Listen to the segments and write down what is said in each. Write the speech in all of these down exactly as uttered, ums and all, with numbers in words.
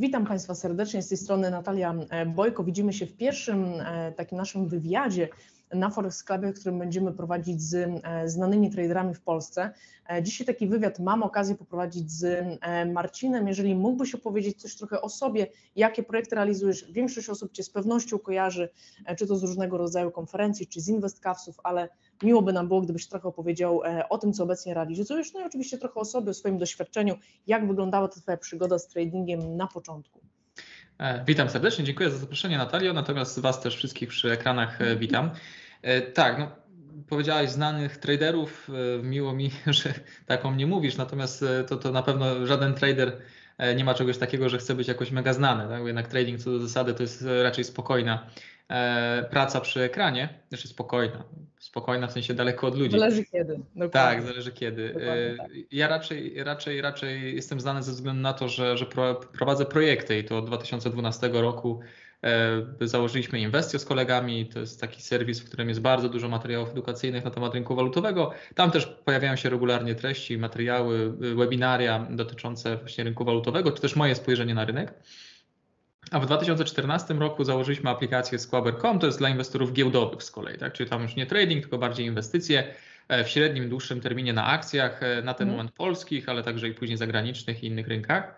Witam Państwa serdecznie, z tej strony Natalia Bojko. Widzimy się w pierwszym takim naszym wywiadzie na Forex Clubie, którym będziemy prowadzić z znanymi traderami w Polsce. Dzisiaj taki wywiad mam okazję poprowadzić z Marcinem. Jeżeli mógłbyś opowiedzieć coś trochę o sobie, jakie projekty realizujesz, większość osób Cię z pewnością kojarzy, czy to z różnego rodzaju konferencji, czy z InvestCavsów, ale miło by nam było, gdybyś trochę opowiedział o tym, co obecnie realizujesz, no i oczywiście trochę o sobie, o swoim doświadczeniu, jak wyglądała ta Twoja przygoda z tradingiem na początku. Witam serdecznie, dziękuję za zaproszenie, Natalio, natomiast Was też wszystkich przy ekranach witam. Tak, no, powiedziałaś znanych traderów, miło mi, że tak o mnie mówisz, natomiast to, to na pewno żaden trader nie ma czegoś takiego, że chce być jakoś mega znany. Tak? Jednak trading co do zasady to jest raczej spokojna praca przy ekranie, znaczy spokojna, spokojna w sensie daleko od ludzi. Zależy kiedy. Dokładnie. Tak, zależy kiedy. Tak. Ja raczej, raczej, raczej jestem znany ze względu na to, że, że prowadzę projekty i to od dwa tysiące dwunastego roku założyliśmy Inwestio z kolegami, to jest taki serwis, w którym jest bardzo dużo materiałów edukacyjnych na temat rynku walutowego. Tam też pojawiają się regularnie treści, materiały, webinaria dotyczące właśnie rynku walutowego, czy też moje spojrzenie na rynek. A w dwa tysiące czternastym roku założyliśmy aplikację Squaber kropka com, to jest dla inwestorów giełdowych z kolei, tak? Czyli tam już nie trading, tylko bardziej inwestycje w średnim, dłuższym terminie na akcjach, na ten moment polskich, ale także i później zagranicznych i innych rynkach.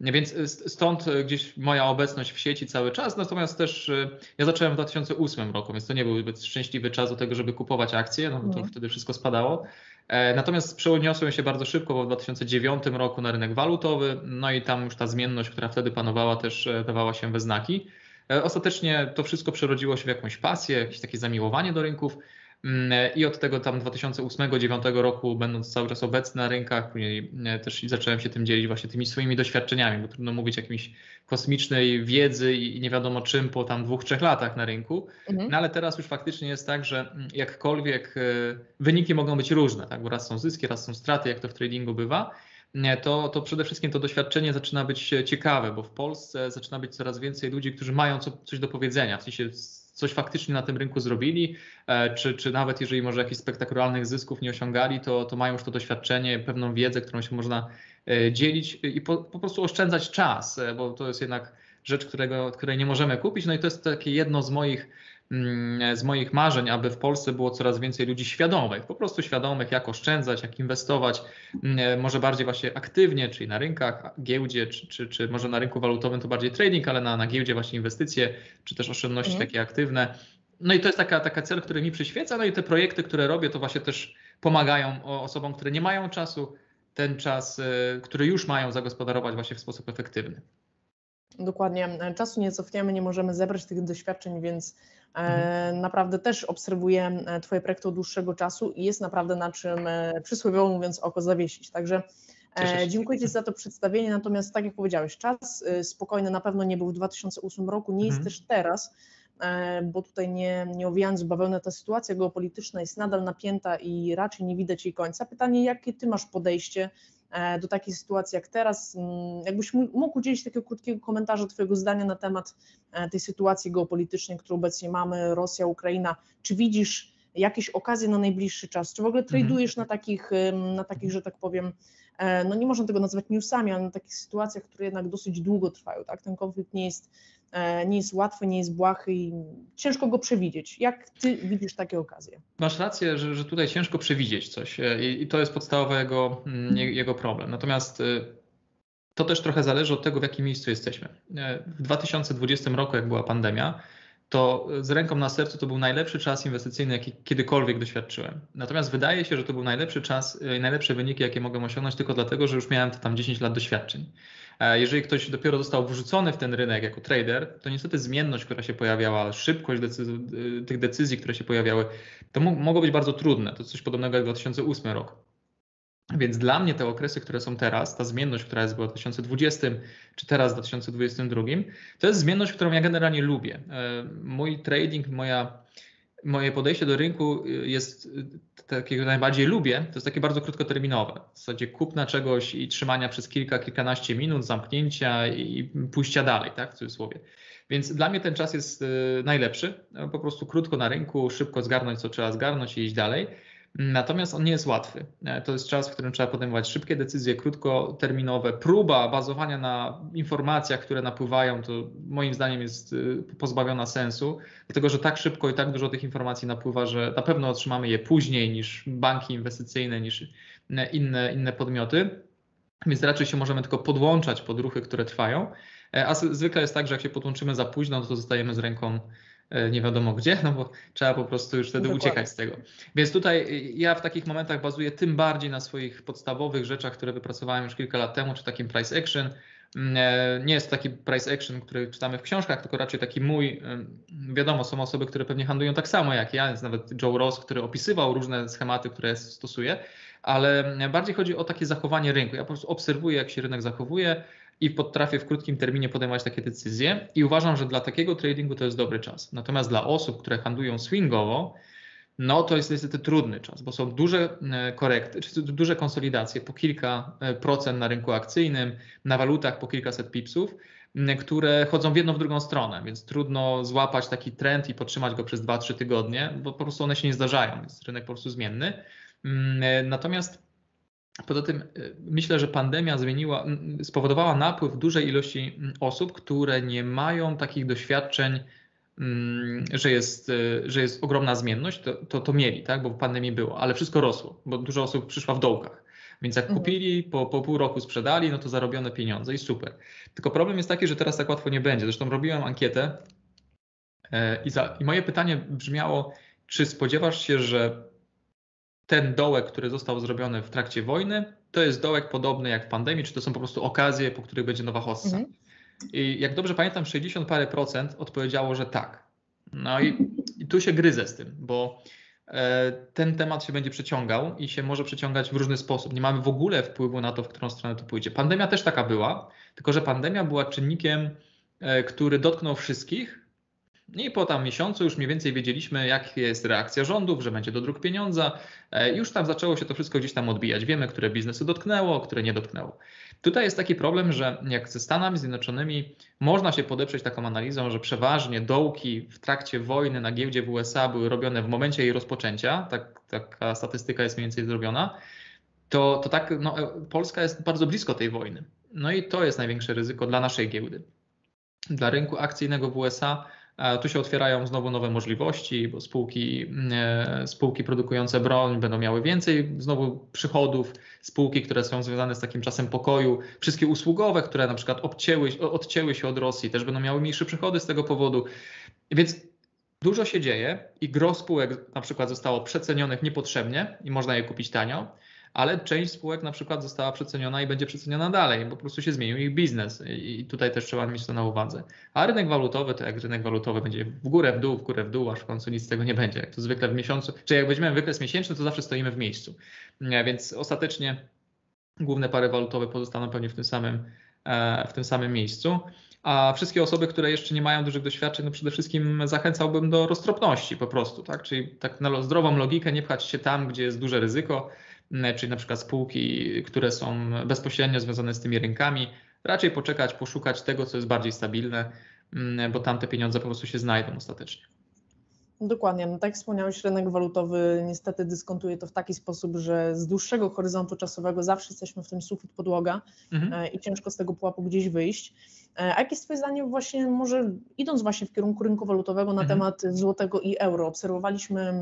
Więc stąd gdzieś moja obecność w sieci cały czas, natomiast też ja zacząłem w dwa tysiące ósmym roku, więc to nie był zbyt szczęśliwy czas do tego, żeby kupować akcje, no bo to wtedy wszystko spadało. Natomiast przeniosłem się bardzo szybko, bo w dwa tysiące dziewiątym roku na rynek walutowy, no i tam już ta zmienność, która wtedy panowała, też dawała się we znaki. Ostatecznie to wszystko przerodziło się w jakąś pasję, jakieś takie zamiłowanie do rynków. I od tego tam dwa tysiące ósmego do dwa tysiące dziewiątego roku, będąc cały czas obecny na rynkach, później też zacząłem się tym dzielić właśnie tymi swoimi doświadczeniami, bo trudno mówić o jakiejś kosmicznej wiedzy i nie wiadomo czym po tam dwóch, trzech latach na rynku, mhm. no ale teraz już faktycznie jest tak, że jakkolwiek wyniki mogą być różne, tak? Bo raz są zyski, raz są straty, jak to w tradingu bywa, to, to przede wszystkim to doświadczenie zaczyna być ciekawe, bo w Polsce zaczyna być coraz więcej ludzi, którzy mają co, coś do powiedzenia, w sensie coś faktycznie na tym rynku zrobili, czy, czy nawet jeżeli może jakichś spektakularnych zysków nie osiągali, to, to mają już to doświadczenie, pewną wiedzę, którą się można dzielić i po, po prostu oszczędzać czas, bo to jest jednak rzecz, którego, której nie możemy kupić. No i to jest takie jedno z moich, z moich marzeń, aby w Polsce było coraz więcej ludzi świadomych, po prostu świadomych, jak oszczędzać, jak inwestować, może bardziej właśnie aktywnie, czyli na rynkach, giełdzie, czy, czy, czy może na rynku walutowym to bardziej trading, ale na, na giełdzie właśnie inwestycje, czy też oszczędności takie aktywne. No i to jest taka, taka cel, który mi przyświeca, no i te projekty, które robię, to właśnie też pomagają osobom, które nie mają czasu, ten czas, który już mają, zagospodarować właśnie w sposób efektywny. Dokładnie. Czasu nie cofniemy, nie możemy zebrać tych doświadczeń, więc mhm. naprawdę też obserwuję Twoje projekty od dłuższego czasu i jest naprawdę na czym, przysłowiowo mówiąc, oko zawiesić. Także dziękuję Ci za to przedstawienie, natomiast tak jak powiedziałeś, czas spokojny na pewno nie był w dwa tysiące ósmym roku, nie mhm. jest też teraz, bo tutaj nie, nie owijając w bawełnę, ta sytuacja geopolityczna jest nadal napięta i raczej nie widać jej końca. Pytanie, jakie Ty masz podejście do takiej sytuacji jak teraz? Jakbyś mógł udzielić takiego krótkiego komentarza, Twojego zdania na temat tej sytuacji geopolitycznej, którą obecnie mamy, Rosja, Ukraina. Czy widzisz jakieś okazje na najbliższy czas? Czy w ogóle tradujesz na takich, na takich, że tak powiem, no nie można tego nazwać newsami, ale na takich sytuacjach, które jednak dosyć długo trwają, tak? Ten konflikt nie jest, nie jest łatwy, nie jest błahy i ciężko go przewidzieć. Jak Ty widzisz takie okazje? Masz rację, że, że tutaj ciężko przewidzieć coś i, i to jest podstawowy jego, jego problem. Natomiast to też trochę zależy od tego, w jakim miejscu jesteśmy. W dwa tysiące dwudziestym roku, jak była pandemia, to z ręką na sercu to był najlepszy czas inwestycyjny, jaki kiedykolwiek doświadczyłem. Natomiast wydaje się, że to był najlepszy czas i najlepsze wyniki, jakie mogłem osiągnąć, tylko dlatego, że już miałem to tam dziesięć lat doświadczeń. Jeżeli ktoś dopiero został wrzucony w ten rynek jako trader, to niestety zmienność, która się pojawiała, szybkość decyzji, tych decyzji, które się pojawiały, to mogło być bardzo trudne. To coś podobnego jak dwa tysiące ósmy rok. Więc dla mnie te okresy, które są teraz, ta zmienność, która jest w dwa tysiące dwudziestym czy teraz w dwa tysiące dwudziestym drugim, to jest zmienność, którą ja generalnie lubię. Mój trading, moja, moje podejście do rynku jest takiego najbardziej lubię, to jest takie bardzo krótkoterminowe. W zasadzie kupna czegoś i trzymania przez kilka, kilkanaście minut, zamknięcia i pójścia dalej, tak, w cudzysłowie. Więc dla mnie ten czas jest najlepszy, po prostu krótko na rynku, szybko zgarnąć co trzeba zgarnąć i iść dalej. Natomiast on nie jest łatwy. To jest czas, w którym trzeba podejmować szybkie decyzje, krótkoterminowe. Próba bazowania na informacjach, które napływają, to moim zdaniem jest pozbawiona sensu, dlatego że tak szybko i tak dużo tych informacji napływa, że na pewno otrzymamy je później niż banki inwestycyjne, niż inne, inne podmioty. Więc raczej się możemy tylko podłączać pod ruchy, które trwają. A zwykle jest tak, że jak się podłączymy za późno, to zostajemy z ręką nie wiadomo gdzie, no bo trzeba po prostu już wtedy Dokładnie. uciekać z tego. Więc tutaj ja w takich momentach bazuję tym bardziej na swoich podstawowych rzeczach, które wypracowałem już kilka lat temu, czy takim price action. Nie jest to taki price action, który czytamy w książkach, tylko raczej taki mój, wiadomo, są osoby, które pewnie handlują tak samo jak ja, jest nawet Joe Ross, który opisywał różne schematy, które stosuje, ale bardziej chodzi o takie zachowanie rynku. Ja po prostu obserwuję, jak się rynek zachowuje i potrafię w krótkim terminie podejmować takie decyzje i uważam, że dla takiego tradingu to jest dobry czas. Natomiast dla osób, które handlują swingowo, no to jest niestety trudny czas, bo są duże korekty, czy duże konsolidacje po kilka procent na rynku akcyjnym, na walutach po kilkaset pipsów, które chodzą w jedną, w drugą stronę, więc trudno złapać taki trend i podtrzymać go przez dwa trzy tygodnie, bo po prostu one się nie zdarzają, jest rynek po prostu zmienny. Natomiast poza tym myślę, że pandemia zmieniła, spowodowała napływ dużej ilości osób, które nie mają takich doświadczeń, że jest, że jest ogromna zmienność, to, to, to mieli, tak? Bo w pandemii było, ale wszystko rosło, bo dużo osób przyszła w dołkach. Więc jak kupili, po, po pół roku sprzedali, no to zarobione pieniądze i super. Tylko problem jest taki, że teraz tak łatwo nie będzie. Zresztą robiłem ankietę i, za, i moje pytanie brzmiało, czy spodziewasz się, że ten dołek, który został zrobiony w trakcie wojny, to jest dołek podobny jak w pandemii, czy to są po prostu okazje, po których będzie nowa hossa. Mhm. I jak dobrze pamiętam, sześćdziesiąt parę procent odpowiedziało, że tak. No i, i tu się gryzę z tym, bo e, ten temat się będzie przeciągał i się może przeciągać w różny sposób. Nie mamy w ogóle wpływu na to, w którą stronę to pójdzie. Pandemia też taka była, tylko że pandemia była czynnikiem, e, który dotknął wszystkich. I po tam miesiącu już mniej więcej wiedzieliśmy, jak jest reakcja rządów, że będzie dodruk pieniądza. Już tam zaczęło się to wszystko gdzieś tam odbijać. Wiemy, które biznesy dotknęło, które nie dotknęło. Tutaj jest taki problem, że jak ze Stanami Zjednoczonymi można się podeprzeć taką analizą, że przeważnie dołki w trakcie wojny na giełdzie w U S A były robione w momencie jej rozpoczęcia. Tak, taka statystyka jest mniej więcej zrobiona. To, to tak, no, Polska jest bardzo blisko tej wojny. No i to jest największe ryzyko dla naszej giełdy. Dla rynku akcyjnego w U S A tu się otwierają znowu nowe możliwości, bo spółki, spółki produkujące broń będą miały więcej znowu przychodów, spółki, które są związane z takim czasem pokoju, wszystkie usługowe, które na przykład obcięły, odcięły się od Rosji, też będą miały mniejsze przychody z tego powodu. Więc dużo się dzieje i gros spółek na przykład zostało przecenionych niepotrzebnie i można je kupić tanio, ale część spółek na przykład została przeceniona i będzie przeceniona dalej, bo po prostu się zmienił ich biznes i tutaj też trzeba mieć to na uwadze. A rynek walutowy to jak rynek walutowy będzie w górę, w dół, w górę, w dół, aż w końcu nic z tego nie będzie. Jak to zwykle w miesiącu, czy jak weźmiemy wykres miesięczny, to zawsze stoimy w miejscu. Więc ostatecznie główne pary walutowe pozostaną pewnie w tym samym, w tym samym miejscu. A wszystkie osoby, które jeszcze nie mają dużych doświadczeń, no przede wszystkim zachęcałbym do roztropności po prostu, tak? Czyli tak na zdrową logikę, nie pchać się tam, gdzie jest duże ryzyko, czyli na przykład spółki, które są bezpośrednio związane z tymi rynkami, raczej poczekać, poszukać tego, co jest bardziej stabilne, bo tamte pieniądze po prostu się znajdą ostatecznie. Dokładnie. No tak jak wspomniałeś, rynek walutowy niestety dyskontuje to w taki sposób, że z dłuższego horyzontu czasowego zawsze jesteśmy w tym sufit podłoga mhm. i ciężko z tego pułapu gdzieś wyjść. A jakie jest Twoje zdanie właśnie, może idąc właśnie w kierunku rynku walutowego na mhm. temat złotego i euro? Obserwowaliśmy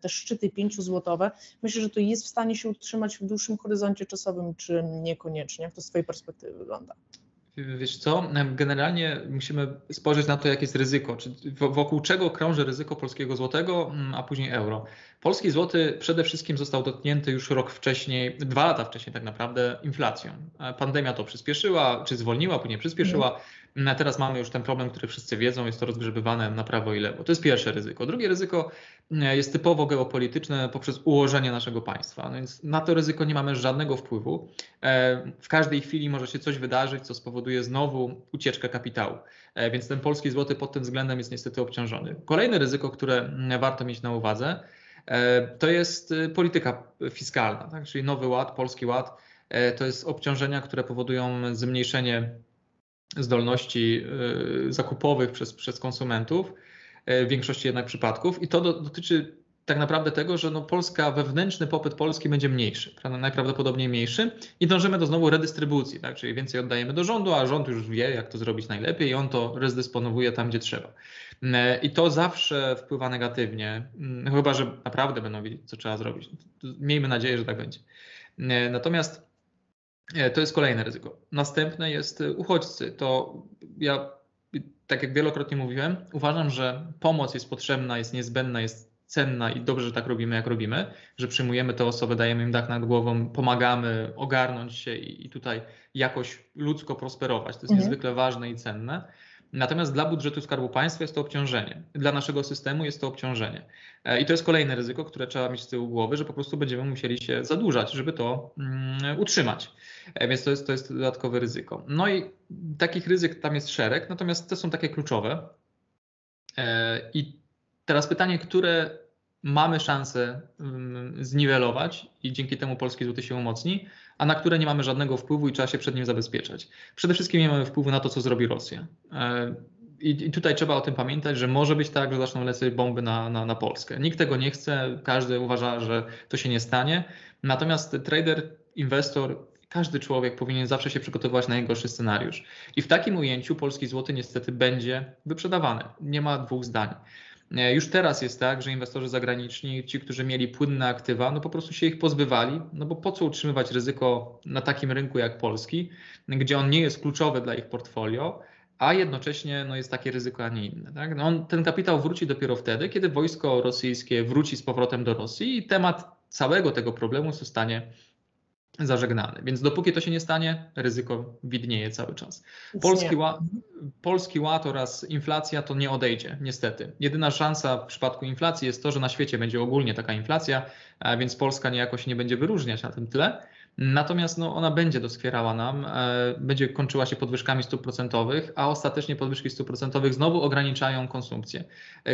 te szczyty pięciozłotowe. Myślę, że to jest w stanie się utrzymać w dłuższym horyzoncie czasowym, czy niekoniecznie? Jak to z Twojej perspektywy wygląda? Wiesz co, generalnie musimy spojrzeć na to, jakie jest ryzyko, czy wokół czego krąży ryzyko polskiego złotego, a później euro. Polski złoty przede wszystkim został dotknięty już rok wcześniej, dwa lata wcześniej tak naprawdę inflacją. Pandemia to przyspieszyła, czy zwolniła, później przyspieszyła. A teraz mamy już ten problem, który wszyscy wiedzą, jest to rozgrzebywane na prawo i lewo. To jest pierwsze ryzyko. Drugie ryzyko jest typowo geopolityczne poprzez ułożenie naszego państwa. No więc na to ryzyko nie mamy żadnego wpływu. W każdej chwili może się coś wydarzyć, co spowoduje znowu ucieczkę kapitału. Więc ten polski złoty pod tym względem jest niestety obciążony. Kolejne ryzyko, które warto mieć na uwadze, to jest polityka fiskalna, tak? Czyli Nowy Ład, Polski Ład. To jest obciążenia, które powodują zmniejszenie zdolności zakupowych przez, przez konsumentów, w większości jednak przypadków i to dotyczy tak naprawdę tego, że no Polska, wewnętrzny popyt Polski będzie mniejszy, najprawdopodobniej mniejszy i dążymy do znowu redystrybucji, tak? Czyli więcej oddajemy do rządu, a rząd już wie, jak to zrobić najlepiej i on to rozdysponowuje tam, gdzie trzeba. I to zawsze wpływa negatywnie, chyba że naprawdę będą wiedzieć, co trzeba zrobić. Miejmy nadzieję, że tak będzie. Natomiast to jest kolejne ryzyko. Następne jest uchodźcy. To ja, tak jak wielokrotnie mówiłem, uważam, że pomoc jest potrzebna, jest niezbędna, jest cenna i dobrze, że tak robimy, jak robimy, że przyjmujemy te osoby, dajemy im dach nad głową, pomagamy ogarnąć się i, i tutaj jakoś ludzko prosperować. To jest mhm. niezwykle ważne i cenne. Natomiast dla budżetu Skarbu Państwa jest to obciążenie. Dla naszego systemu jest to obciążenie. I to jest kolejne ryzyko, które trzeba mieć z tyłu głowy, że po prostu będziemy musieli się zadłużać, żeby to mm, utrzymać. Więc to jest, to jest dodatkowe ryzyko. No i takich ryzyk tam jest szereg, natomiast te są takie kluczowe. I teraz pytanie, które mamy szansę zniwelować i dzięki temu polski złoty się umocni, a na które nie mamy żadnego wpływu i trzeba się przed nim zabezpieczać. Przede wszystkim nie mamy wpływu na to, co zrobi Rosja. I tutaj trzeba o tym pamiętać, że może być tak, że zaczną lecieć bomby na, na, na Polskę. Nikt tego nie chce, każdy uważa, że to się nie stanie. Natomiast trader, inwestor, każdy człowiek powinien zawsze się przygotowywać na najgorszy scenariusz. I w takim ujęciu polski złoty niestety będzie wyprzedawany. Nie ma dwóch zdań. Już teraz jest tak, że inwestorzy zagraniczni, ci, którzy mieli płynne aktywa, no po prostu się ich pozbywali, no bo po co utrzymywać ryzyko na takim rynku jak polski, gdzie on nie jest kluczowy dla ich portfolio, a jednocześnie no jest takie ryzyko, a nie inne. Tak? No on, ten kapitał wróci dopiero wtedy, kiedy wojsko rosyjskie wróci z powrotem do Rosji i temat całego tego problemu zostanie zażegnany. Więc dopóki to się nie stanie, ryzyko widnieje cały czas. Polski ład, Polski Ład oraz inflacja to nie odejdzie, niestety. Jedyna szansa w przypadku inflacji jest to, że na świecie będzie ogólnie taka inflacja, więc Polska niejako się nie będzie wyróżniać na tym tle. Natomiast no, ona będzie doskwierała nam, będzie kończyła się podwyżkami stóp procentowych, a ostatecznie podwyżki stóp procentowych znowu ograniczają konsumpcję,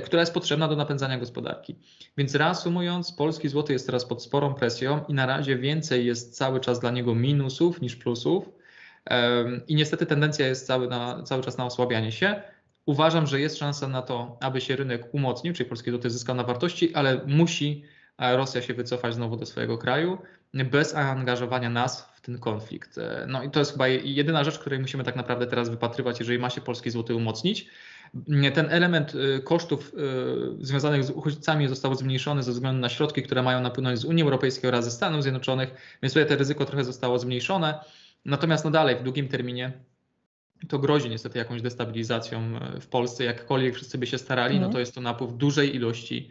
która jest potrzebna do napędzania gospodarki. Więc reasumując, polski złoty jest teraz pod sporą presją i na razie więcej jest cały czas dla niego minusów niż plusów i niestety tendencja jest cały, na, cały czas na osłabianie się. Uważam, że jest szansa na to, aby się rynek umocnił, czyli polski złoty zyskał na wartości, ale musi Rosja się wycofać znowu do swojego kraju bez angażowania nas w ten konflikt. No i to jest chyba jedyna rzecz, której musimy tak naprawdę teraz wypatrywać, jeżeli ma się polski złoty umocnić. Ten element kosztów związanych z uchodźcami został zmniejszony ze względu na środki, które mają napłynąć z Unii Europejskiej oraz ze Stanów Zjednoczonych, więc tutaj to ryzyko trochę zostało zmniejszone. Natomiast no dalej, w długim terminie to grozi niestety jakąś destabilizacją w Polsce. Jakkolwiek wszyscy by się starali, no to jest to napływ dużej ilości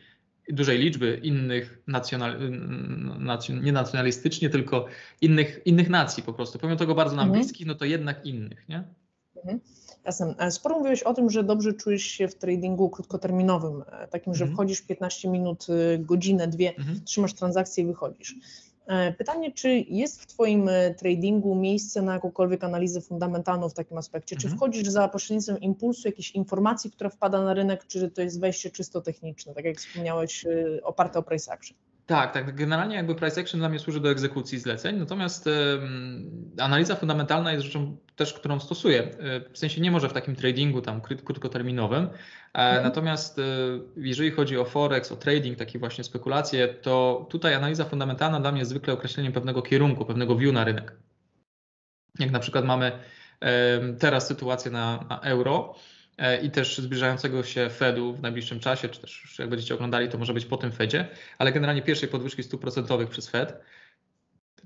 dużej liczby innych nacjonal, nie nacjonalistycznie, tylko innych, innych nacji po prostu. Pomimo tego bardzo nam mhm. bliskich, no to jednak innych, nie? Mhm. Jasne. Sporo mówiłeś o tym, że dobrze czujesz się w tradingu krótkoterminowym, takim, że mhm. wchodzisz piętnaście minut, godzinę, dwie, mhm. trzymasz transakcję i wychodzisz. Pytanie, czy jest w Twoim tradingu miejsce na jakąkolwiek analizę fundamentalną w takim aspekcie? Czy wchodzisz za pośrednictwem impulsu jakiejś informacji, która wpada na rynek, czy to jest wejście czysto techniczne, tak jak wspomniałeś, oparte o price action? Tak, tak. Generalnie jakby price action dla mnie służy do egzekucji zleceń, natomiast um, analiza fundamentalna jest rzeczą też, którą stosuję. W sensie nie może w takim tradingu tam krótkoterminowym, hmm. natomiast jeżeli chodzi o forex, o trading, takie właśnie spekulacje, to tutaj analiza fundamentalna dla mnie jest zwykle określeniem pewnego kierunku, pewnego view na rynek. Jak na przykład mamy um, teraz sytuację na, na euro, i też zbliżającego się Fedu w najbliższym czasie, czy też już jak będziecie oglądali, to może być po tym Fedzie, ale generalnie pierwszej podwyżki stóp procentowych przez Fed,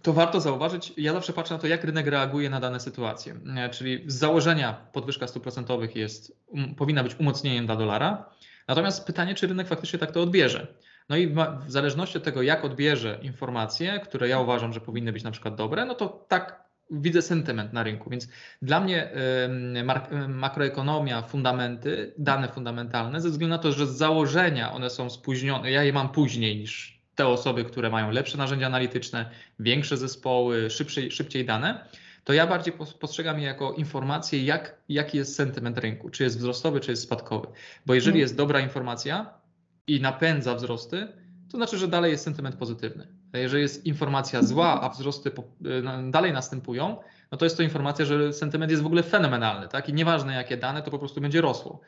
to warto zauważyć, ja zawsze patrzę na to, jak rynek reaguje na dane sytuacje, czyli z założenia podwyżka stóp procentowych jest, powinna być umocnieniem dla dolara, natomiast pytanie, czy rynek faktycznie tak to odbierze. No i w zależności od tego, jak odbierze informacje, które ja uważam, że powinny być na przykład dobre, no to tak widzę sentyment na rynku, więc dla mnie y, makroekonomia, fundamenty, dane fundamentalne, ze względu na to, że z założenia one są spóźnione, ja je mam później niż te osoby, które mają lepsze narzędzia analityczne, większe zespoły, szybciej, szybciej dane, to ja bardziej postrzegam je jako informację, jak, jaki jest sentyment rynku, czy jest wzrostowy, czy jest spadkowy. Bo jeżeli hmm. jest dobra informacja i napędza wzrosty, to znaczy, że dalej jest sentyment pozytywny. Jeżeli jest informacja zła, a wzrosty dalej następują, no to jest to informacja, że sentyment jest w ogóle fenomenalny, tak? I nieważne jakie dane, to po prostu będzie rosło.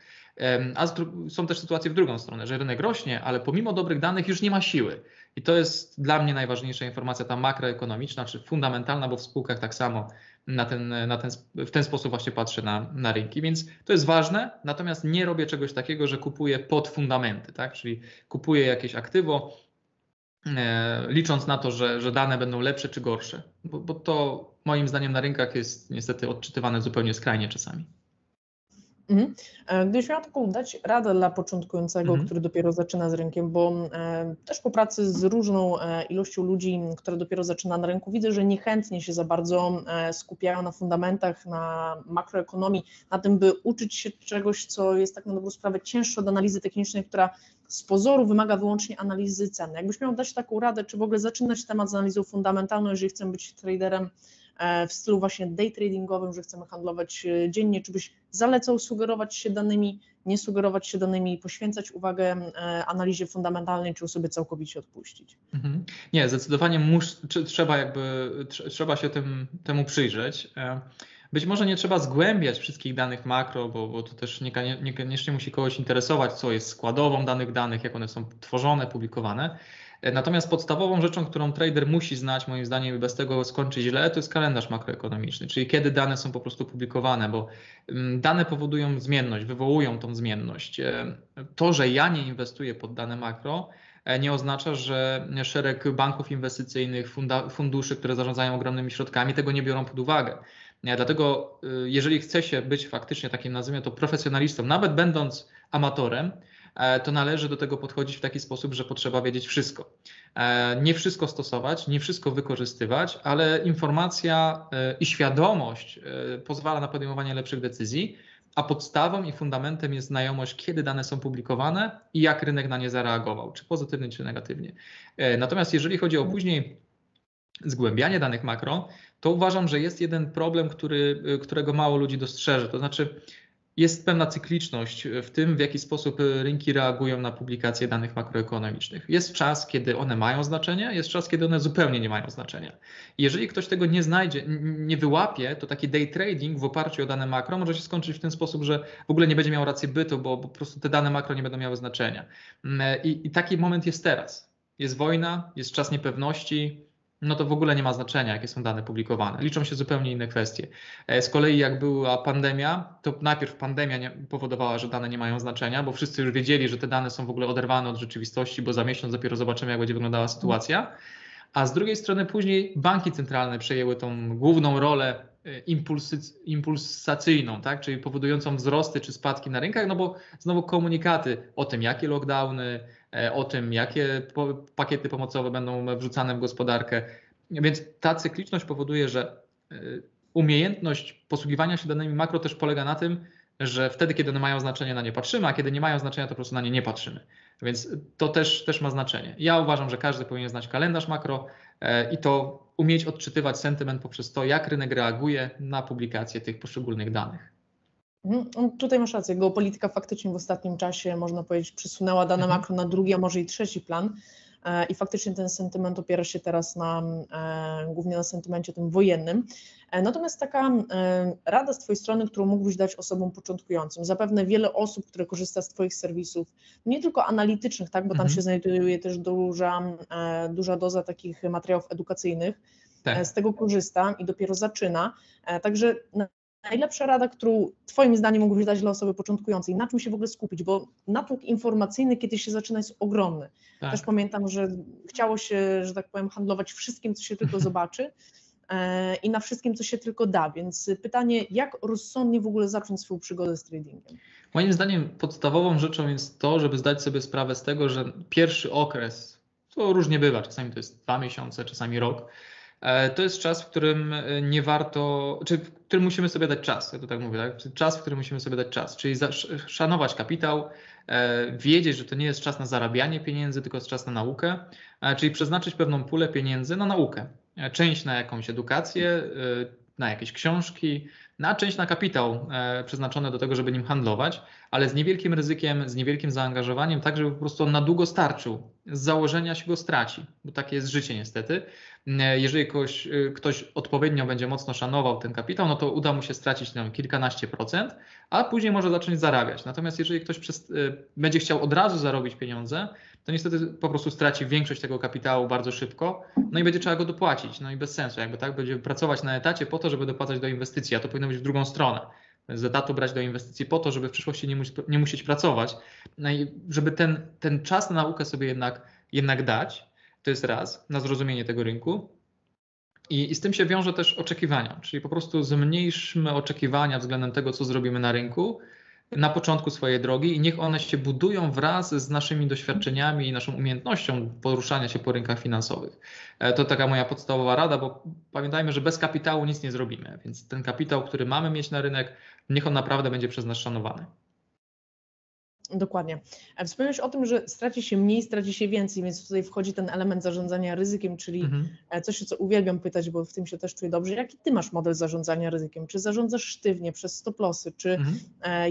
A są też sytuacje w drugą stronę, że rynek rośnie, ale pomimo dobrych danych już nie ma siły. I to jest dla mnie najważniejsza informacja, ta makroekonomiczna czy fundamentalna, bo w spółkach tak samo na ten, na ten, w ten sposób właśnie patrzę na, na rynki. Więc to jest ważne, natomiast nie robię czegoś takiego, że kupuję pod fundamenty, tak? Czyli kupuję jakieś aktywo, e, licząc na to, że, że dane będą lepsze czy gorsze, bo, bo to moim zdaniem na rynkach jest niestety odczytywane zupełnie skrajnie czasami. Mhm. Gdybyś miał taką dać radę dla początkującego, mhm. który dopiero zaczyna z rynkiem, bo e, też po pracy z różną e, ilością ludzi, które dopiero zaczyna na rynku, widzę, że niechętnie się za bardzo e, skupiają na fundamentach, na makroekonomii, na tym, by uczyć się czegoś, co jest tak na dobrą sprawę cięższe od analizy technicznej, która z pozoru wymaga wyłącznie analizy cen. Jakbyś miał dać taką radę, czy w ogóle zaczynać temat z analizą fundamentalną, jeżeli chcemy być traderem w stylu właśnie day tradingowym, że chcemy handlować dziennie, czy byś zalecał sugerować się danymi, nie sugerować się danymi, poświęcać uwagę analizie fundamentalnej, czy sobie całkowicie odpuścić? Mhm. Nie, zdecydowanie mus, trzeba jakby, trzeba się tym, temu przyjrzeć. Być może nie trzeba zgłębiać wszystkich danych makro, bo, bo to też niekoniecznie musi kogoś interesować, co jest składową danych danych, jak one są tworzone, publikowane. Natomiast podstawową rzeczą, którą trader musi znać, moim zdaniem, i bez tego skończy źle, to jest kalendarz makroekonomiczny, czyli kiedy dane są po prostu publikowane, bo dane powodują zmienność, wywołują tą zmienność. To, że ja nie inwestuję pod dane makro, nie oznacza, że szereg banków inwestycyjnych, funduszy, które zarządzają ogromnymi środkami, tego nie biorą pod uwagę. Dlatego jeżeli chce się być faktycznie takim, nazwijmy to, profesjonalistą, nawet będąc amatorem, to należy do tego podchodzić w taki sposób, że potrzeba wiedzieć wszystko. Nie wszystko stosować, nie wszystko wykorzystywać, ale informacja i świadomość pozwala na podejmowanie lepszych decyzji, a podstawą i fundamentem jest znajomość, kiedy dane są publikowane i jak rynek na nie zareagował, czy pozytywnie, czy negatywnie. Natomiast jeżeli chodzi o później zgłębianie danych makro, to uważam, że jest jeden problem, który, którego mało ludzi dostrzeże, to znaczy jest pewna cykliczność w tym, w jaki sposób rynki reagują na publikacje danych makroekonomicznych. Jest czas, kiedy one mają znaczenie, jest czas, kiedy one zupełnie nie mają znaczenia. Jeżeli ktoś tego nie znajdzie, nie wyłapie, to taki day trading w oparciu o dane makro może się skończyć w ten sposób, że w ogóle nie będzie miał racji bytu, bo po prostu te dane makro nie będą miały znaczenia. I, i taki moment jest teraz. Jest wojna, jest czas niepewności. No to w ogóle nie ma znaczenia, jakie są dane publikowane. Liczą się zupełnie inne kwestie. Z kolei jak była pandemia, to najpierw pandemia nie, powodowała, że dane nie mają znaczenia, bo wszyscy już wiedzieli, że te dane są w ogóle oderwane od rzeczywistości, bo za miesiąc dopiero zobaczymy, jak będzie wyglądała sytuacja. A z drugiej strony później banki centralne przejęły tą główną rolę impulsy, impulsacyjną, tak? Czyli powodującą wzrosty czy spadki na rynkach, no bo znowu komunikaty o tym, jakie lockdowny, o tym, jakie pakiety pomocowe będą wrzucane w gospodarkę. Więc ta cykliczność powoduje, że umiejętność posługiwania się danymi makro też polega na tym, że wtedy, kiedy one mają znaczenie, na nie patrzymy, a kiedy nie mają znaczenia, to po prostu na nie nie patrzymy. Więc to też, też ma znaczenie. Ja uważam, że każdy powinien znać kalendarz makro i to umieć odczytywać sentyment poprzez to, jak rynek reaguje na publikację tych poszczególnych danych. Tutaj masz rację, geopolityka faktycznie w ostatnim czasie, można powiedzieć, przesunęła dane makro na drugi, a może i trzeci plan i faktycznie ten sentyment opiera się teraz na, głównie na sentymencie tym wojennym. Natomiast taka rada z Twojej strony, którą mógłbyś dać osobom początkującym, zapewne wiele osób, które korzysta z Twoich serwisów, nie tylko analitycznych, tak, bo tam mhm. się znajduje też duża, duża doza takich materiałów edukacyjnych, tak. Z tego korzysta i dopiero zaczyna, także najlepsza rada, którą Twoim zdaniem mógłbyś dać dla osoby początkującej, na czym się w ogóle skupić, bo natłok informacyjny, kiedy się zaczyna, jest ogromny. Tak. Też pamiętam, że chciało się, że tak powiem, handlować wszystkim, co się tylko zobaczy e, i na wszystkim, co się tylko da, więc pytanie, jak rozsądnie w ogóle zacząć swoją przygodę z tradingiem? Moim zdaniem podstawową rzeczą jest to, żeby zdać sobie sprawę z tego, że pierwszy okres, to różnie bywa, czasami to jest dwa miesiące, czasami rok, to jest czas, w którym nie warto, czy w którym musimy sobie dać czas, ja to tak mówię, tak? Czas, w którym musimy sobie dać czas, czyli szanować kapitał, wiedzieć, że to nie jest czas na zarabianie pieniędzy, tylko jest czas na naukę, czyli przeznaczyć pewną pulę pieniędzy na naukę, część na jakąś edukację, na jakieś książki, na część na kapitał przeznaczone do tego, żeby nim handlować, ale z niewielkim ryzykiem, z niewielkim zaangażowaniem, tak żeby po prostu on na długo starczył z założenia się go straci, bo takie jest życie niestety. Jeżeli ktoś, ktoś odpowiednio będzie mocno szanował ten kapitał, no to uda mu się stracić tam kilkanaście procent, a później może zacząć zarabiać. Natomiast jeżeli ktoś przez, będzie chciał od razu zarobić pieniądze, to niestety po prostu straci większość tego kapitału bardzo szybko, no i będzie trzeba go dopłacić, no i bez sensu jakby, tak, będzie pracować na etacie po to, żeby dopłacać do inwestycji, a to powinno być w drugą stronę. Z etatu brać do inwestycji po to, żeby w przyszłości nie, mu nie musieć pracować. No i żeby ten, ten czas na naukę sobie jednak, jednak dać, to jest raz, na zrozumienie tego rynku. I, I z tym się wiąże też oczekiwania, czyli po prostu zmniejszmy oczekiwania względem tego, co zrobimy na rynku na początku swojej drogi i niech one się budują wraz z naszymi doświadczeniami i naszą umiejętnością poruszania się po rynkach finansowych. To taka moja podstawowa rada, bo pamiętajmy, że bez kapitału nic nie zrobimy, więc ten kapitał, który mamy mieć na rynek, niech on naprawdę będzie przez nas szanowany. Dokładnie. Wspomniałeś o tym, że straci się mniej, straci się więcej, więc tutaj wchodzi ten element zarządzania ryzykiem, czyli mhm. coś, o co uwielbiam pytać, bo w tym się też czuję dobrze. Jaki ty masz model zarządzania ryzykiem? Czy zarządzasz sztywnie przez stop-lossy? Czy mhm.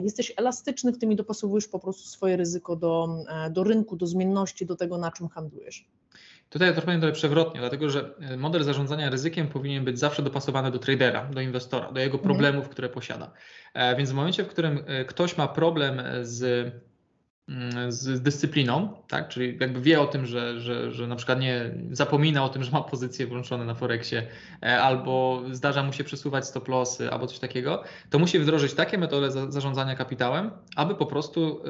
jesteś elastyczny w tym i dopasowujesz po prostu swoje ryzyko do, do rynku, do zmienności, do tego, na czym handlujesz? Tutaj ja to powiem trochę przewrotnie, dlatego że model zarządzania ryzykiem powinien być zawsze dopasowany do tradera, do inwestora, do jego problemów, które posiada. Więc w momencie, w którym ktoś ma problem z, z dyscypliną, tak, czyli jakby wie o tym, że, że, że na przykład nie zapomina o tym, że ma pozycje włączone na Forexie, albo zdarza mu się przesuwać stop lossy, albo coś takiego, to musi wdrożyć takie metody za, zarządzania kapitałem, aby po prostu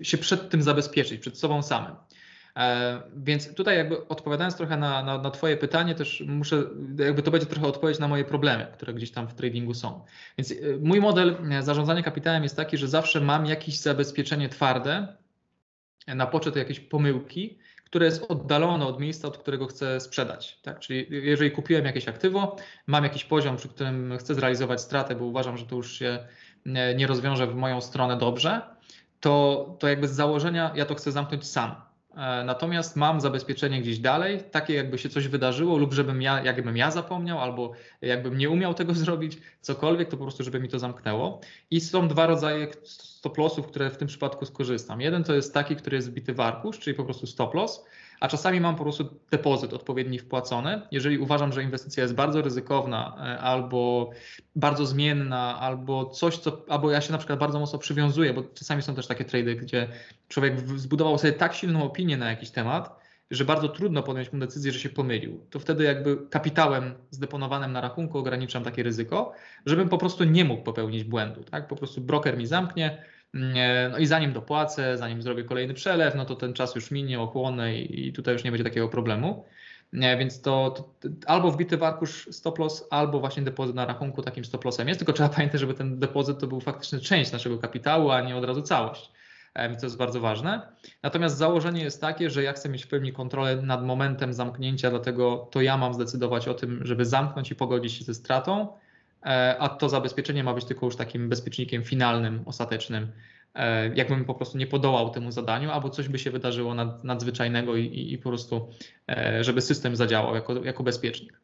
y, się przed tym zabezpieczyć, przed sobą samym. Więc tutaj jakby odpowiadając trochę na, na, na twoje pytanie, też muszę, jakby to będzie trochę odpowiedź na moje problemy, które gdzieś tam w tradingu są. Więc mój model zarządzania kapitałem jest taki, że zawsze mam jakieś zabezpieczenie twarde na poczet jakiejś pomyłki, które jest oddalone od miejsca, od którego chcę sprzedać. Tak? Czyli jeżeli kupiłem jakieś aktywo, mam jakiś poziom, przy którym chcę zrealizować stratę, bo uważam, że to już się nie rozwiąże w moją stronę dobrze, to, to jakby z założenia ja to chcę zamknąć sam. Natomiast mam zabezpieczenie gdzieś dalej, takie jakby się coś wydarzyło lub żebym ja, jakbym ja zapomniał albo jakbym nie umiał tego zrobić, cokolwiek, to po prostu żeby mi to zamknęło. I są dwa rodzaje stop lossów, które w tym przypadku skorzystam. Jeden to jest taki, który jest wbity w arkusz, czyli po prostu stop loss, a czasami mam po prostu depozyt odpowiedni wpłacony. Jeżeli uważam, że inwestycja jest bardzo ryzykowna albo bardzo zmienna, albo coś, co, albo ja się na przykład bardzo mocno przywiązuję, bo czasami są też takie trady, gdzie człowiek zbudował sobie tak silną opinię na jakiś temat, że bardzo trudno podjąć mu decyzję, że się pomylił. To wtedy jakby kapitałem zdeponowanym na rachunku ograniczam takie ryzyko, żebym po prostu nie mógł popełnić błędu. Tak? Po prostu broker mi zamknie, no i zanim dopłacę, zanim zrobię kolejny przelew, no to ten czas już minie, ochłonę i tutaj już nie będzie takiego problemu. Więc to, to albo wbity w arkusz stop loss, albo właśnie depozyt na rachunku takim stop lossem jest, tylko trzeba pamiętać, żeby ten depozyt to był faktycznie część naszego kapitału, a nie od razu całość. Więc to jest bardzo ważne. Natomiast założenie jest takie, że ja chcę mieć w pełni kontrolę nad momentem zamknięcia, dlatego to ja mam zdecydować o tym, żeby zamknąć i pogodzić się ze stratą, a to zabezpieczenie ma być tylko już takim bezpiecznikiem finalnym, ostatecznym, jakbym po prostu nie podołał temu zadaniu, albo coś by się wydarzyło nad, nadzwyczajnego i, i, i po prostu, żeby system zadziałał jako, jako bezpiecznik.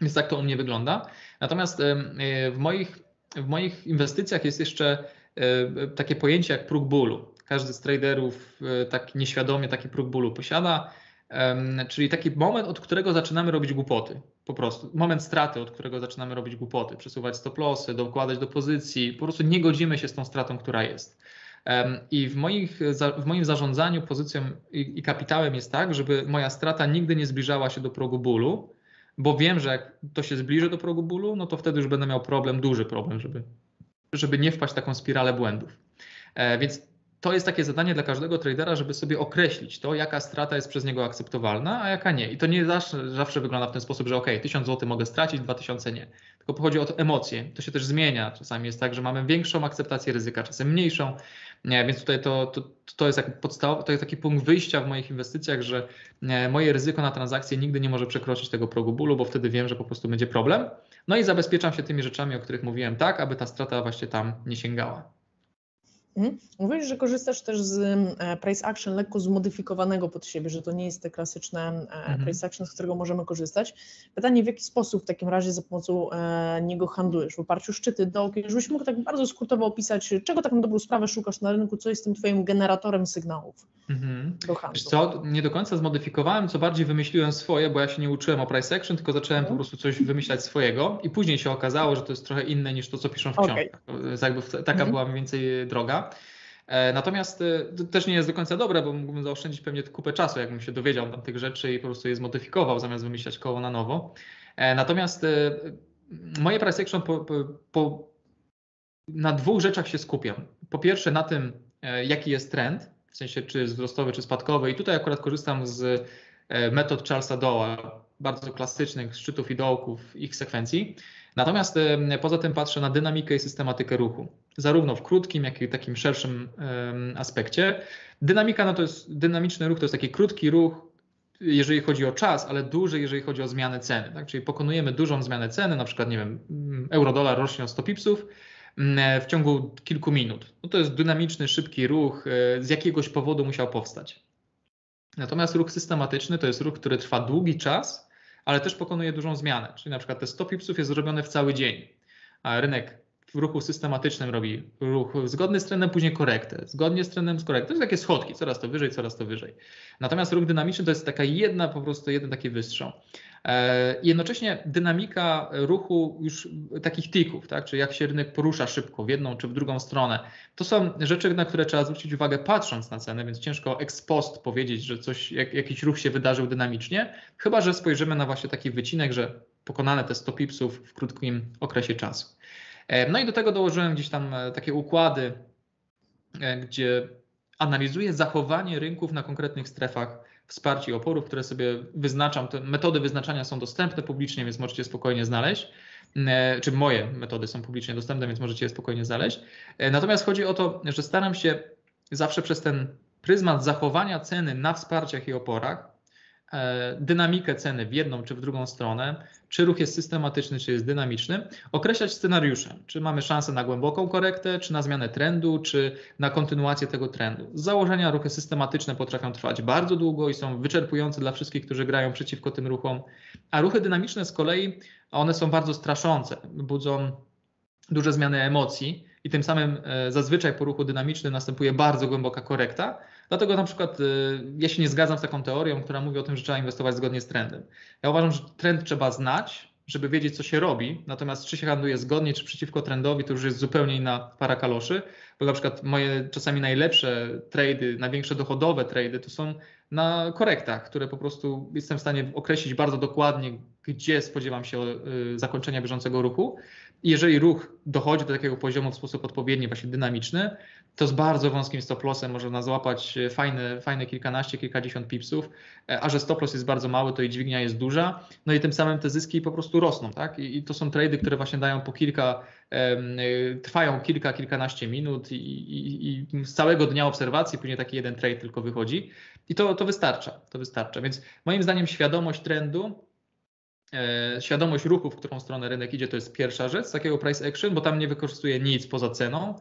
Więc tak to u mnie wygląda. Natomiast w moich, w moich inwestycjach jest jeszcze takie pojęcie jak próg bólu. Każdy z traderów tak nieświadomie taki próg bólu posiada, czyli taki moment, od którego zaczynamy robić głupoty. Po prostu moment straty, od którego zaczynamy robić głupoty, przesuwać stop lossy, dokładać do pozycji, po prostu nie godzimy się z tą stratą, która jest. I w, moich, w moim zarządzaniu pozycją i, i kapitałem jest tak, żeby moja strata nigdy nie zbliżała się do progu bólu, bo wiem, że jak to się zbliży do progu bólu, no to wtedy już będę miał problem, duży problem, żeby, żeby nie wpaść w taką spiralę błędów. Więc to jest takie zadanie dla każdego tradera, żeby sobie określić to, jaka strata jest przez niego akceptowalna, a jaka nie. I to nie zawsze, zawsze wygląda w ten sposób, że ok, tysiąc złotych mogę stracić, dwa tysiące nie. Tylko chodzi o to emocje. To się też zmienia. Czasami jest tak, że mamy większą akceptację ryzyka, czasem mniejszą. Nie, więc tutaj to, to, to, jest jak podstaw, to jest taki punkt wyjścia w moich inwestycjach, że moje ryzyko na transakcje nigdy nie może przekroczyć tego progu bólu, bo wtedy wiem, że po prostu będzie problem. No i zabezpieczam się tymi rzeczami, o których mówiłem, tak, aby ta strata właśnie tam nie sięgała. Mhm. Mówisz, że korzystasz też z price action lekko zmodyfikowanego pod siebie, że to nie jest te klasyczne mhm. price action, z którego możemy korzystać. Pytanie, w jaki sposób w takim razie za pomocą niego handlujesz? W oparciu o szczyty, dołki, żebyś mógł tak bardzo skrótowo opisać, czego tak na dobrą sprawę szukasz na rynku, co jest tym twoim generatorem sygnałów mhm. do handlu. Wiesz co, nie do końca zmodyfikowałem, co bardziej wymyśliłem swoje, bo ja się nie uczyłem o price action, tylko zacząłem mhm. po prostu coś wymyślać swojego i później się okazało, że to jest trochę inne niż to, co piszą w okay. książkach. Taka mhm. była mniej więcej droga. Natomiast to też nie jest do końca dobre, bo mógłbym zaoszczędzić pewnie kupę czasu, jakbym się dowiedział tam tych rzeczy i po prostu je zmodyfikował, zamiast wymyślać koło na nowo. Natomiast moje price action po, po, po, na dwóch rzeczach się skupiam. Po pierwsze na tym, jaki jest trend, w sensie czy wzrostowy, czy spadkowy. I tutaj akurat korzystam z metod Charlesa Dowa, bardzo klasycznych szczytów i dołków, ich sekwencji. Natomiast poza tym patrzę na dynamikę i systematykę ruchu, zarówno w krótkim, jak i takim szerszym um, aspekcie. Dynamika, no to jest dynamiczny ruch, to jest taki krótki ruch, jeżeli chodzi o czas, ale duży, jeżeli chodzi o zmianę ceny. Tak? Czyli pokonujemy dużą zmianę ceny, na przykład, nie wiem, euro-dolar rośnie o sto pipsów w ciągu kilku minut. No to jest dynamiczny, szybki ruch, z jakiegoś powodu musiał powstać. Natomiast ruch systematyczny to jest ruch, który trwa długi czas, ale też pokonuje dużą zmianę, czyli na przykład te sto pipsów jest zrobione w cały dzień, a rynek w ruchu systematycznym robi ruch zgodny z trendem, później korektę, zgodnie z trendem, z korektą. To jest takie schodki, coraz to wyżej, coraz to wyżej. Natomiast ruch dynamiczny to jest taka jedna, po prostu jeden taki wystrzał. Jednocześnie dynamika ruchu już takich tików, tak? Czyli jak się rynek porusza szybko w jedną czy w drugą stronę. To są rzeczy, na które trzeba zwrócić uwagę patrząc na cenę, więc ciężko ex post powiedzieć, że coś, jak, jakiś ruch się wydarzył dynamicznie, chyba że spojrzymy na właśnie taki wycinek, że pokonane te sto pipsów w krótkim okresie czasu. No i do tego dołożyłem gdzieś tam takie układy, gdzie analizuję zachowanie rynków na konkretnych strefach wsparci i oporów, które sobie wyznaczam. Te metody wyznaczania są dostępne publicznie, więc możecie spokojnie znaleźć. Czy moje metody są publicznie dostępne, więc możecie je spokojnie znaleźć. Natomiast chodzi o to, że staram się zawsze przez ten pryzmat zachowania ceny na wsparciach i oporach, dynamikę ceny w jedną czy w drugą stronę, czy ruch jest systematyczny, czy jest dynamiczny, określać scenariusze, czy mamy szansę na głęboką korektę, czy na zmianę trendu, czy na kontynuację tego trendu. Z założenia ruchy systematyczne potrafią trwać bardzo długo i są wyczerpujące dla wszystkich, którzy grają przeciwko tym ruchom, a ruchy dynamiczne z kolei, one są bardzo straszące, budzą duże zmiany emocji i tym samym zazwyczaj po ruchu dynamicznym następuje bardzo głęboka korekta. Dlatego na przykład ja się nie zgadzam z taką teorią, która mówi o tym, że trzeba inwestować zgodnie z trendem. Ja uważam, że trend trzeba znać, żeby wiedzieć, co się robi, natomiast czy się handluje zgodnie, czy przeciwko trendowi, to już jest zupełnie inna para kaloszy, bo na przykład moje czasami najlepsze trady, największe dochodowe trady to są na korektach, które po prostu jestem w stanie określić bardzo dokładnie, gdzie spodziewam się zakończenia bieżącego ruchu. I jeżeli ruch dochodzi do takiego poziomu w sposób odpowiedni, właśnie dynamiczny, to z bardzo wąskim stop-lossem można złapać fajne, fajne kilkanaście, kilkadziesiąt pipsów, a że stop-loss jest bardzo mały, to i dźwignia jest duża, no i tym samym te zyski po prostu rosną, tak? I, i to są trady, które właśnie dają po kilka, y, trwają kilka, kilkanaście minut i, i, i z całego dnia obserwacji później taki jeden trade tylko wychodzi i to, to wystarcza, to wystarcza. Więc moim zdaniem świadomość trendu, świadomość ruchu, w którą stronę rynek idzie, to jest pierwsza rzecz z takiego price action, bo tam nie wykorzystuje nic poza ceną,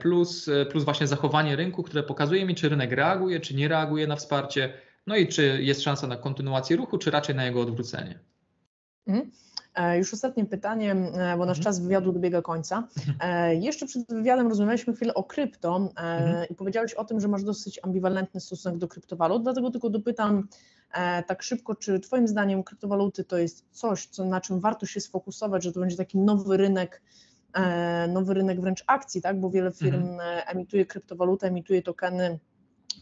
plus, plus właśnie zachowanie rynku, które pokazuje mi, czy rynek reaguje, czy nie reaguje na wsparcie, no i czy jest szansa na kontynuację ruchu, czy raczej na jego odwrócenie. Mm. Już ostatnie pytanie, bo nasz czas wywiadu dobiega końca. Jeszcze przed wywiadem rozmawialiśmy chwilę o krypto i powiedziałeś o tym, że masz dosyć ambiwalentny stosunek do kryptowalut, dlatego tylko dopytam tak szybko, czy twoim zdaniem kryptowaluty to jest coś, co, na czym warto się sfokusować, że to będzie taki nowy rynek, nowy rynek wręcz akcji, tak? Bo wiele firm mhm. emituje kryptowalutę, emituje tokeny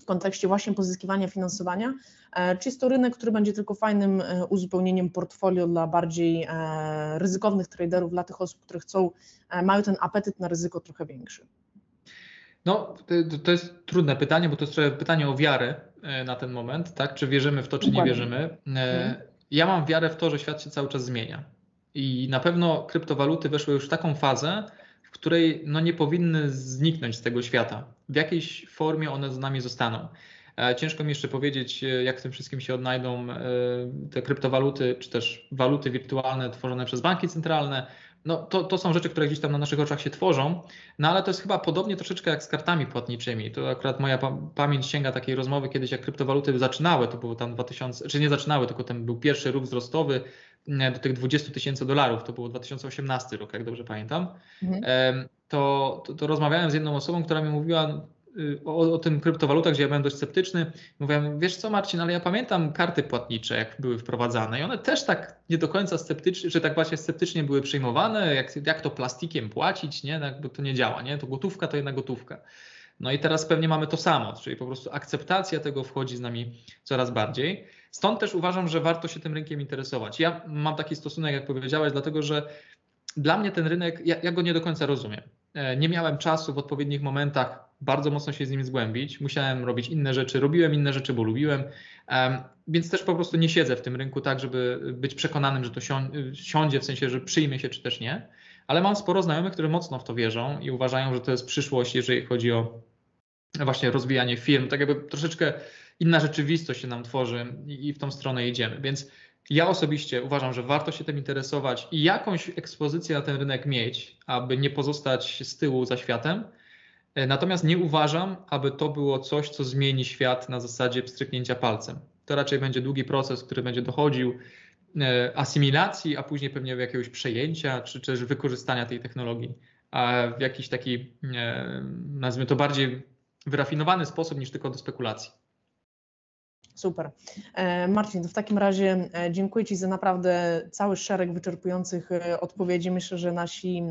w kontekście właśnie pozyskiwania finansowania, czy jest to rynek, który będzie tylko fajnym uzupełnieniem portfolio dla bardziej ryzykownych traderów, dla tych osób, które chcą, mają ten apetyt na ryzyko trochę większy? No, to jest trudne pytanie, bo to jest pytanie o wiarę na ten moment, tak? Czy wierzymy w to, czy Dokładnie. nie wierzymy. Ja mam wiarę w to, że świat się cały czas zmienia i na pewno kryptowaluty weszły już w taką fazę, w której no, nie powinny zniknąć z tego świata. W jakiejś formie one z nami zostaną. Ciężko mi jeszcze powiedzieć, jak w tym wszystkim się odnajdą te kryptowaluty, czy też waluty wirtualne tworzone przez banki centralne, No to, to są rzeczy, które gdzieś tam na naszych oczach się tworzą, no ale to jest chyba podobnie troszeczkę jak z kartami płatniczymi. To akurat moja pamięć sięga takiej rozmowy kiedyś, jak kryptowaluty zaczynały, to było tam dwa tysiące, czy nie zaczynały, tylko ten był pierwszy ruch wzrostowy do tych dwudziestu tysięcy dolarów, to było dwa tysiące osiemnasty rok, jak dobrze pamiętam. Mhm. To, to, to rozmawiałem z jedną osobą, która mi mówiła o, o tym kryptowalutach, gdzie ja byłem dość sceptyczny. Mówiłem, wiesz co Marcin, ale ja pamiętam karty płatnicze, jak były wprowadzane i one też tak nie do końca sceptycznie, że tak właśnie sceptycznie były przyjmowane, jak, jak to plastikiem płacić, nie? Jakby to nie działa, nie? To gotówka to jedna gotówka. No i teraz pewnie mamy to samo, czyli po prostu akceptacja tego wchodzi z nami coraz bardziej. Stąd też uważam, że warto się tym rynkiem interesować. Ja mam taki stosunek, jak powiedziałeś, dlatego że dla mnie ten rynek, ja, ja go nie do końca rozumiem. Nie miałem czasu w odpowiednich momentach bardzo mocno się z nim zgłębić. Musiałem robić inne rzeczy, robiłem inne rzeczy, bo lubiłem. Więc też po prostu nie siedzę w tym rynku tak, żeby być przekonanym, że to siądzie, w sensie, że przyjmie się czy też nie. Ale mam sporo znajomych, którzy mocno w to wierzą i uważają, że to jest przyszłość, jeżeli chodzi o właśnie rozwijanie firm. Tak jakby troszeczkę inna rzeczywistość się nam tworzy i w tą stronę idziemy. Więc ja osobiście uważam, że warto się tym interesować i jakąś ekspozycję na ten rynek mieć, aby nie pozostać z tyłu za światem. Natomiast nie uważam, aby to było coś, co zmieni świat na zasadzie pstryknięcia palcem. To raczej będzie długi proces, który będzie dochodził asymilacji, a później pewnie jakiegoś przejęcia czy też wykorzystania tej technologii a w jakiś taki, nazwijmy to, bardziej wyrafinowany sposób niż tylko do spekulacji. Super. Marcin, to w takim razie dziękuję Ci za naprawdę cały szereg wyczerpujących odpowiedzi. Myślę, że nasi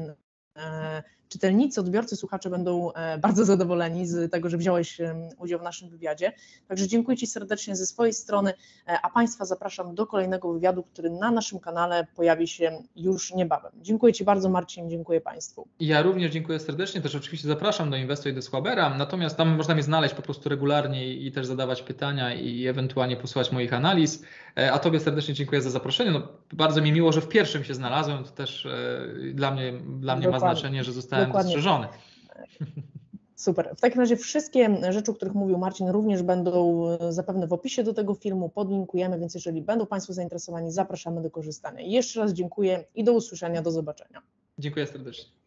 czytelnicy, odbiorcy, słuchacze będą bardzo zadowoleni z tego, że wziąłeś udział w naszym wywiadzie. Także dziękuję Ci serdecznie ze swojej strony, a Państwa zapraszam do kolejnego wywiadu, który na naszym kanale pojawi się już niebawem. Dziękuję Ci bardzo Marcin, dziękuję Państwu. Ja również dziękuję serdecznie, też oczywiście zapraszam do Inwestio i do Squabera, natomiast tam można mnie znaleźć po prostu regularnie i też zadawać pytania i ewentualnie posłuchać moich analiz, a Tobie serdecznie dziękuję za zaproszenie. No, bardzo mi miło, że w pierwszym się znalazłem, to też dla mnie, dla mnie ma znaczenie, że zostałem dostrzeżony. Super. W takim razie wszystkie rzeczy, o których mówił Marcin, również będą zapewne w opisie do tego filmu, podlinkujemy, więc jeżeli będą Państwo zainteresowani, zapraszamy do korzystania. Jeszcze raz dziękuję i do usłyszenia, do zobaczenia. Dziękuję serdecznie.